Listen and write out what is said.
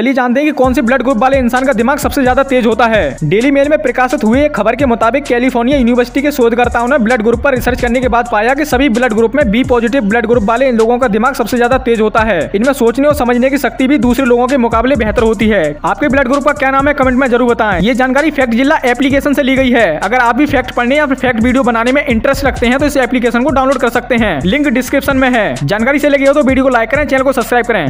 चलिए जानते हैं कि कौन से ब्लड ग्रुप वाले इंसान का दिमाग सबसे ज्यादा तेज होता है। डेली मेल में प्रकाशित हुए एक खबर के मुताबिक कैलिफोर्निया यूनिवर्सिटी के शोधकर्ताओं ने ब्लड ग्रुप पर रिसर्च करने के बाद पाया कि सभी ब्लड ग्रुप में बी पॉजिटिव ब्लड ग्रुप वाले इन लोगों का दिमाग सबसे ज्यादा तेज होता है। इनमें सोचने और समझने की शक्ति भी दूसरे लोगों के मुकाबले बेहतर होती है। आपके ब्लड ग्रुप का क्या नाम है कमेंट में जरूर बताएं। ये जानकारी फैक्टजिला एप्लीकेशन से ली गई है। अगर आप भी फैक्ट पढ़ने या फैक्ट वीडियो बनाने में इंटरेस्ट रखते हैं तो इस एप्लीकेशन को डाउनलोड कर सकते हैं। लिंक डिस्क्रिप्शन में है। जानकारी से लगी हो तो वीडियो को लाइक करें, चैनल को सब्सक्राइब करें।